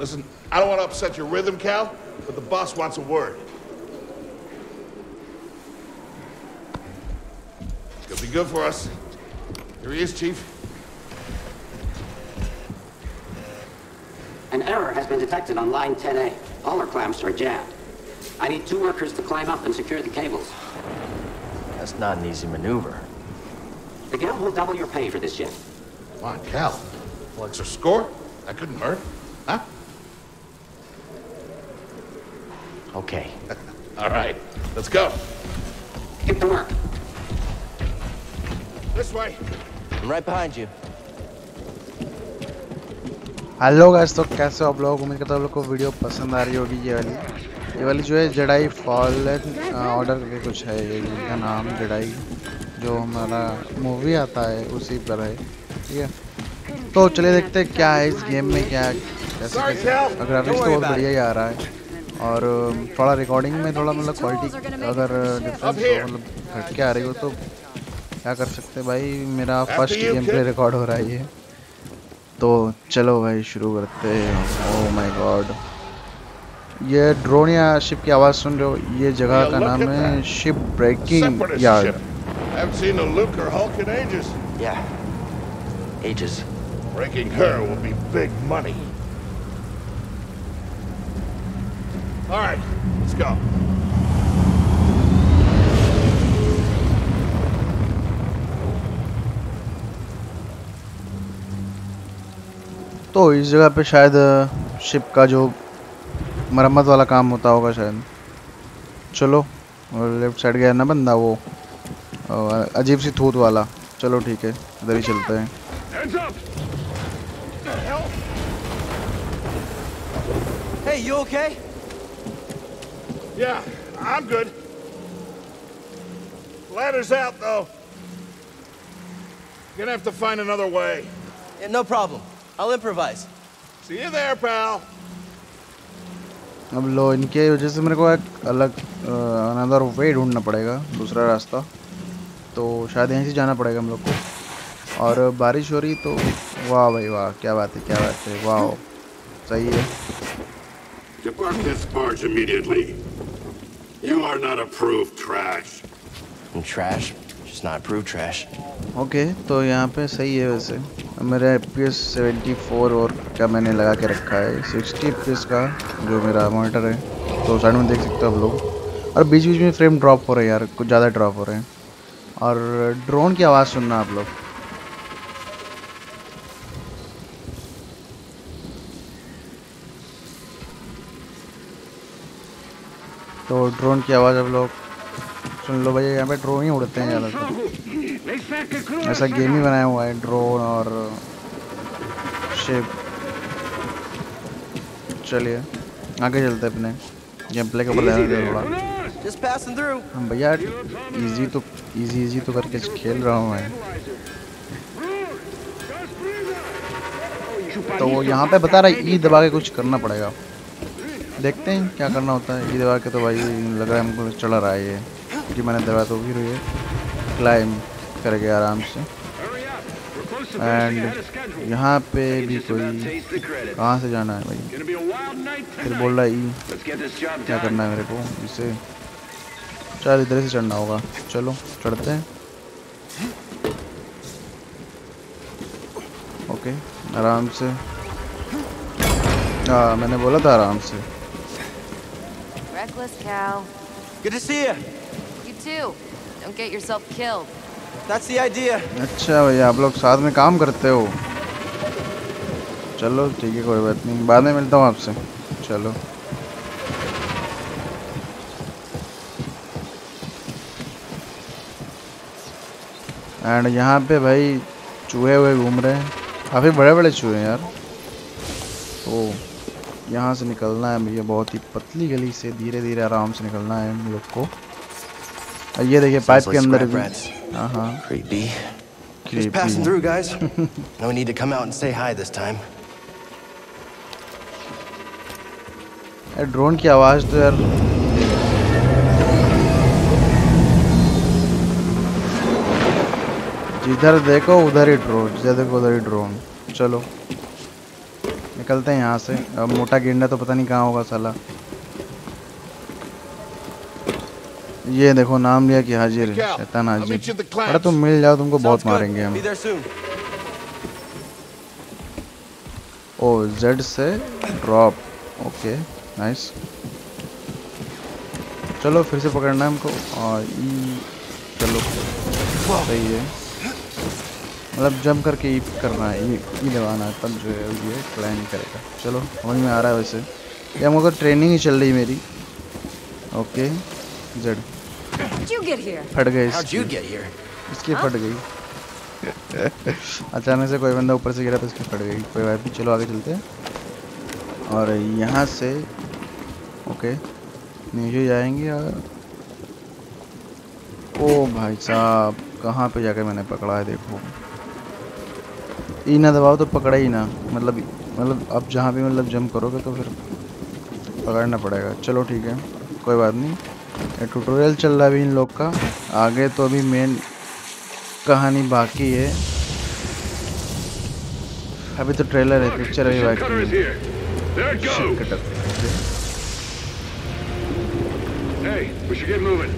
Listen, I don't want to upset your rhythm, Cal, but the boss wants a word. Could be good for us. Here he is, Chief. An error has been detected on line 10A. All our clamps are jammed. I need two workers to climb up and secure the cables. That's not an easy maneuver. The gal will double your pay for this shift. Come on, Cal. Well, it's her score. That couldn't hurt. Huh? Okay. All right. Let's go. Get to work. This way. I'm right behind you. Hello guys, तो कैसे हो आप लोग? उम्मीद करता हूँ आप लोग को वीडियो पसंद आ रही होगी। ये वाली जो है जेडाई फॉलन ऑर्डर करके कुछ है, इनका नाम जेडाई जो हमारा मूवी आता है उसी पर है, ठीक है। तो चलिए देखते हैं क्या है इस गेम में, क्या कैसे। ग्राफिक्स तो बहुत बढ़िया ही आ रहा है और थोड़ा रिकॉर्डिंग में थोड़ा मतलब क्वालिटी अगर डिफरेंस मतलब घट के आ रही हो तो क्या कर सकते भाई। मेरा फर्स्ट गेम प्ले रिकॉर्ड हो रहा है ये, तो चलो भाई शुरू करते हैं। ओह माय गॉड, ये ड्रोन या शिप की आवाज़ सुन रहे हो। ये जगह का नाम है शिप ब्रेकिंग यार्ड। तो इस जगह पे शायद शिप का जो मरम्मत वाला काम होता होगा शायद। चलो, और लेफ्ट साइड गया ना बंदा वो अजीब सी थूत वाला। चलो ठीक है, इधर ही चलते हैं। Hey, you okay? Yeah, I'm good. Ladder's out though. Gonna have to find another way. Yeah, no problem. I'll improvise. See you there, pal. अब लो, इनके वजह से मेरे को एक अलग अनदर वे ढूंढना पड़ेगा, दूसरा रास्ता। तो शायद यहीं से जाना पड़ेगा हम लोग को। और बारिश हो रही तो वाह भाई वाह, क्या बात है, क्या बात है, वाह सही है। Depart this barge immediately. You are not approved trash. I'm trash. Just not approved trash. Okay, तो यहाँ पे सही है वैसे। मेरा FPS 74 और क्या मैंने लगा के रखा है 60 FPS का जो मेरा मॉनिटर है, तो साइड में देख सकते हो आप लोग। और बीच बीच में फ्रेम ड्रॉप हो रहे हैं यार, कुछ ज़्यादा ड्रॉप हो रहे हैं। और ड्रोन की आवाज़ सुनना आप लोग। तो ड्रोन की आवाज़ आप लोग सुन लो भाई। यहाँ पे ड्रोन ही उड़ते हैं ज़्यादातर, ऐसा गेम ही बनाया हुआ है, ड्रोन और शिप। चलिए आगे चलते हैं, अपने गेम प्ले के ऊपर ध्यान दो थोड़ा। भैया इजी तो करके खेल रहा हूँ मैं। तो यहाँ पे बता रहा है ई दबा के कुछ करना पड़ेगा, देखते हैं क्या करना होता है। ई दबा के तो भाई लग रहा है हमको चढ़ा रहा है ये, क्योंकि मैंने दबा तो भी रही है। क्लाइम करके आराम से। एंड यहाँ पे भी कोई, कहाँ से जाना है भाई? फिर बोल रहा है क्या करना है मेरे को, इसे चल इधर से चढ़ना होगा। चलो चढ़ते हैं। ओके आराम से, हाँ मैंने बोला था आराम से। Good to see you. You too. Don't get yourself killed. That's the idea. अच्छा भैया आप लोग साथ में काम करते हो। चलो ठीक है, कोई बात नहीं, बाद में मिलता हूँ आपसे। चलो एंड यहाँ पे भाई चूहे हुए घूम रहे हैं, काफ़ी बड़े बड़े चूहे हैं यार। तो यहाँ से निकलना है भैया, बहुत ही पतली गली से धीरे धीरे आराम से निकलना है हम लोग को। ये देखिए पाइप के अंदर भी, हाँ creepy. Just passing through, guys. No need to come out and say hi this time. Drone की आवाज़ तो यार, जिधर देखो उधर ही ड्रोन, जिधर देखो उधर ही ड्रोन। चलो निकलते हैं यहाँ से। अब मोटा गेंडा तो पता नहीं कहाँ होगा साला। ये देखो नाम लिया कि हाजिर है, शैतान हाजिर। अरे तुम मिल जाओ, तुमको बहुत मारेंगे हम। ओ जेड से ड्रॉप, ओके नाइस। चलो फिर से पकड़ना है हमको। और चलो सही है, मतलब जंप करके ई करना है, ई दबाना है, तब जो है ये क्लाइंब करेगा। चलो समझ में आ रहा है। वैसे ये हम लोग ट्रेनिंग ही चल रही मेरी। ओके जेड फट गई, इसकी फट गई। अचानक से कोई बंदा ऊपर से गिरा तो इसकी फट गई, कोई बात नहीं। चलो आगे चलते हैं और यहाँ से ओके नीचे जाएंगे। और ओ भाई साहब कहाँ पे जाकर मैंने पकड़ा है। देखो ई ना दबाओ तो पकड़ा ही ना, मतलब अब जहाँ भी मतलब जंप करोगे तो फिर पकड़ना पड़ेगा। चलो ठीक है कोई बात नहीं। ट्यूटोरियल चल रहा है अभी इन लोग का, आगे तो अभी मेन कहानी बाकी है। अभी तो ट्रेलर है, पिक्चर अभी बाकी है। Hey, we should get moving.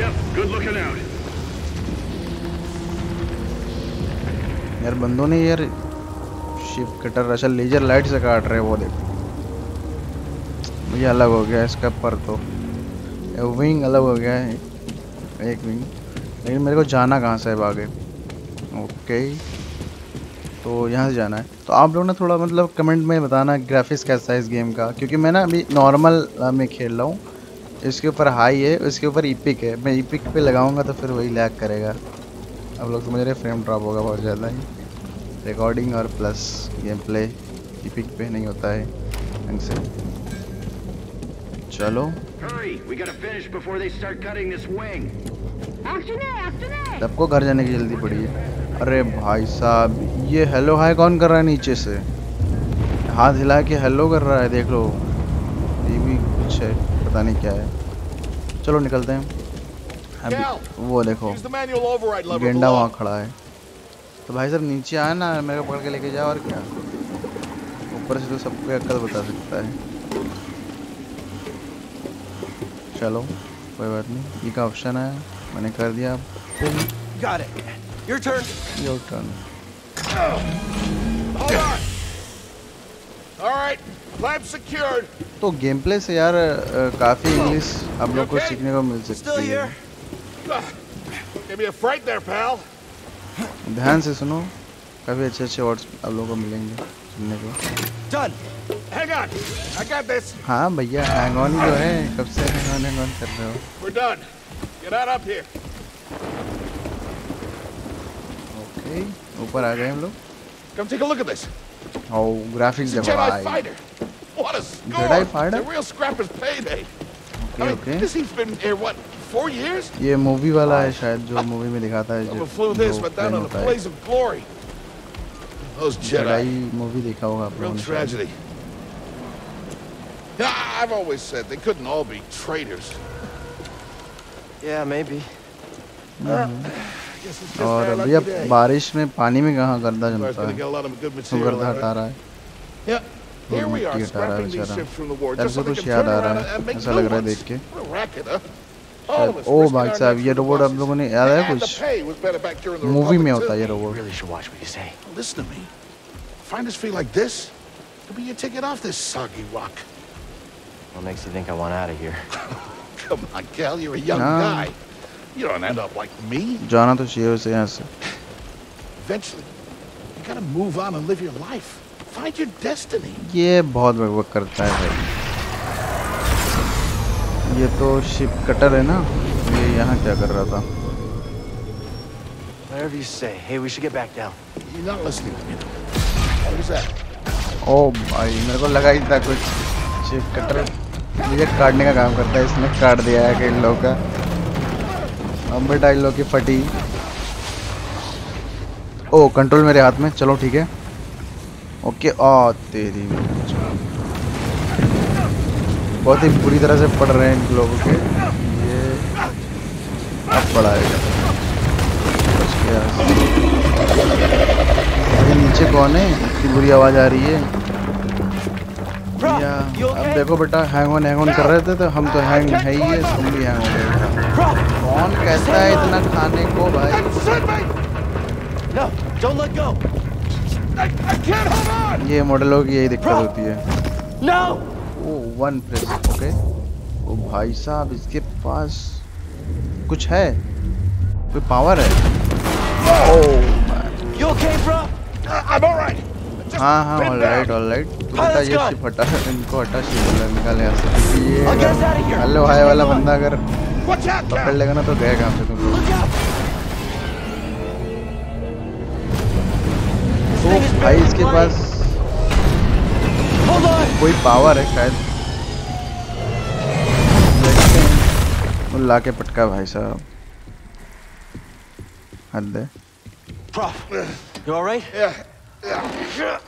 Yep, good looking out. यार बंदों ने यार शिप कटर अच्छा लेजर लाइट से काट रहे हैं। वो देखो मुझे अलग हो गया इसका पर, तो विंग अलग हो गया है एक विंग। लेकिन मेरे को जाना कहाँ से है आगे? ओके तो यहाँ से जाना है। तो आप लोग ना थोड़ा मतलब कमेंट में बताना ग्राफिक्स कैसा है इस गेम का, क्योंकि मैं ना अभी नॉर्मल में खेल रहा हूँ। इसके ऊपर हाई है, इसके ऊपर इपिक है। मैं इपिक पे लगाऊंगा तो फिर वही लैग करेगा। अब लोग समझ रहे फ्रेम ड्रॉप होगा बहुत ज़्यादा ही। रिकॉर्डिंग और प्लस गेम प्ले इपिक पे नहीं होता है ढंग से। चलो सबको घर जाने की जल्दी पड़ी है। अरे भाई साहब ये हेलो हाय कौन कर रहा है नीचे से? हाथ हिला के हेलो कर रहा है, देख लो। ये भी कुछ है पता नहीं क्या है। चलो निकलते हैं अभी। वो देखो गेंडा वहाँ खड़ा है। तो भाई साहब नीचे आए ना, मेरे को पकड़ के लेके जाओ। और क्या ऊपर से तो सबको अक्ल बता सकता है। चलो कोई बात नहीं, ये का ऑप्शन है, मैंने कर दिया। Your turn. तो गेम प्ले से यार काफ़ी इंग्लिश आप लोग को सीखने को मिल सकती है। ध्यान से सुनो, काफ़ी अच्छे अच्छे वर्ड्स आप लोगों को मिलेंगे सुनने को। हाँ भैया हैंग ऑन ही जो है, कब से हैंग ऑन कर रहे हो? ओके ऊपर आ गए हम लोग। ग्राफिक्स जब What a score! The real scrapper's payday. Okay. This has been here what 4 years? ये मूवी वाला है शायद, जो मूवी में दिखाता है जो लड़ाई मूवी देखा होगा आप लोगों ने। I've always said they couldn't all be traitors. Yeah, maybe. और भैया बारिश में पानी में कहाँ गर्दा जमता है, गर्दा हटा रहा है। कुछ याद आ रहा है, ऐसा लग रहा है देख के। ओ भाई साहब ये रोबोट आप लोगों ने याद है कुछ मूवी में होता है ये रोबोट। जाना तो चाहिए वैसे यहाँ से। ये बहुत बकवास करता है भाई। ये तो शिप कटर है ना, ये यहाँ क्या कर रहा था? ओ भाई मेरे को लगा ही था कुछ शिप कटर मुझे काटने का काम करता है, इसने काट दिया है कि इन लोग का। अब बेटा इन लोग की फटी। ओ कंट्रोल मेरे हाथ में। चलो ठीक है ओके। आ तेरी बहुत ही बुरी तरह से पड़ रहे हैं इन लोगों के। ये अब पढ़ाएगा नीचे। कौन है इतनी बुरी आवाज़ आ रही है? देखो बेटा हैंग ऑन कर रहे थे तो हम तो हैंग है ही है, तुम भी हैंग हो। कौन कहता है इतना खाने को भाई? ये मॉडलों की यही दिक्कत होती है। ओ वन प्रेस ओके। ओ भाई साहब इसके पास कुछ है, कोई पावर है। हाँ ऑलराइट बेटा ये शिप हटा, इनको हटा, शिप निकाल यहाँ से। ये हेलो हाय वाला बंदा अगर पकड़ लेगा ना तो गए कहाँ पे तुम लोग। तो भाई इसके पास कोई पावर है शायद, देखते हैं। वो लाके पटका भाई साहब, हद है।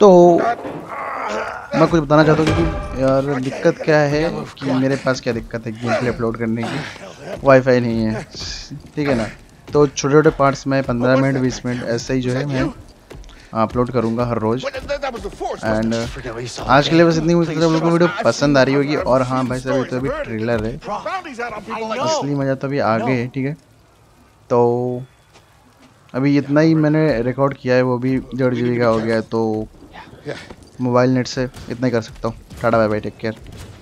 तो मैं कुछ बताना चाहता हूँ क्योंकि यार दिक्कत क्या है कि मेरे पास क्या दिक्कत है गेम प्ले अपलोड करने की, वाईफाई नहीं है, ठीक है ना। तो छोटे छोटे पार्ट्स में 15 मिनट 20 मिनट ऐसे ही जो है मैं अपलोड करूँगा हर रोज़। एंड आज के लिए बस इतनी उम्मीद करता हूँ लोगों को वीडियो पसंद आ रही होगी। और हाँ भाई साहब ये तो अभी ट्रेलर है, असली मज़ा तो अभी आगे है, ठीक है। तो अभी इतना ही मैंने रिकॉर्ड किया है, वो भी 1.5 GB का हो गया है, तो मोबाइल नेट से इतना ही कर सकता हूँ। Tata bye bye, take care.